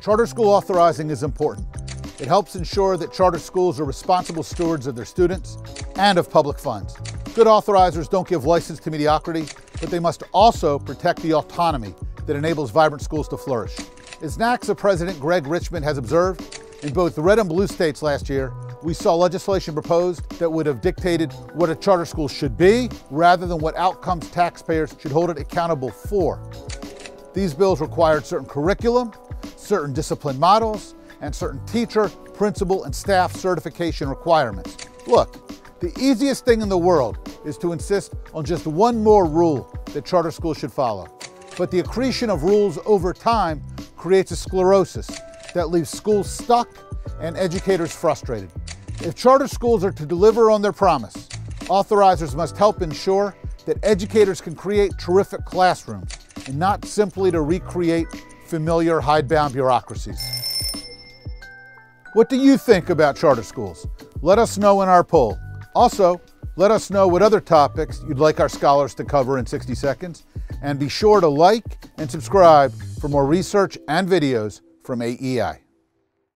Charter school authorizing is important. It helps ensure that charter schools are responsible stewards of their students and of public funds. Good authorizers don't give license to mediocrity, but they must also protect the autonomy that enables vibrant schools to flourish. As NACSA President Greg Richmond has observed, in both the red and blue states last year, we saw legislation proposed that would have dictated what a charter school should be, rather than what outcomes taxpayers should hold it accountable for. These bills required certain curriculum, certain discipline models, and certain teacher, principal, and staff certification requirements. Look, the easiest thing in the world is to insist on just one more rule that charter schools should follow. But the accretion of rules over time creates a sclerosis that leaves schools stuck and educators frustrated. If charter schools are to deliver on their promise, authorizers must help ensure that educators can create terrific classrooms and not simply to recreate familiar hidebound bureaucracies. What do you think about charter schools? Let us know in our poll. Also, let us know what other topics you'd like our scholars to cover in 60 seconds, and be sure to like and subscribe for more research and videos from AEI.